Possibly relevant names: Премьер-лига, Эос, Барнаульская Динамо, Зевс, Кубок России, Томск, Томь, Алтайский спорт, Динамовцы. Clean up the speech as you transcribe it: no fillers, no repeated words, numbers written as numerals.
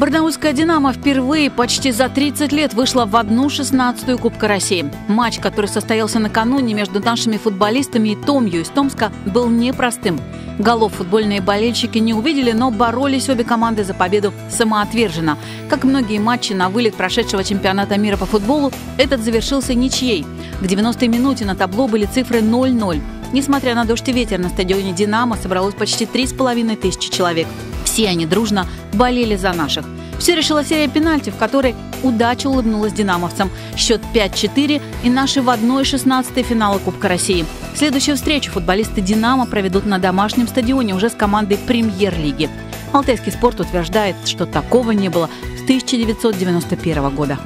Барнаульская «Динамо» впервые почти за 30 лет вышла в 1/16 Кубка России. Матч, который состоялся накануне между нашими футболистами и Томью из Томска, был непростым. Голов футбольные болельщики не увидели, но боролись обе команды за победу самоотверженно. Как многие матчи на вылет прошедшего чемпионата мира по футболу, этот завершился ничьей. К 90-й минуте на табло были цифры 0-0. Несмотря на дождь и ветер, на стадионе «Динамо» собралось почти 3500 человек. Все они дружно болели за наших. Все решила серия пенальти, в которой удача улыбнулась динамовцам. Счет 5-4 и наши в 1/16 финала Кубка России. Следующую встречу футболисты «Динамо» проведут на домашнем стадионе уже с командой Премьер-лиги. Алтайский спорт утверждает, что такого не было с 1991 года.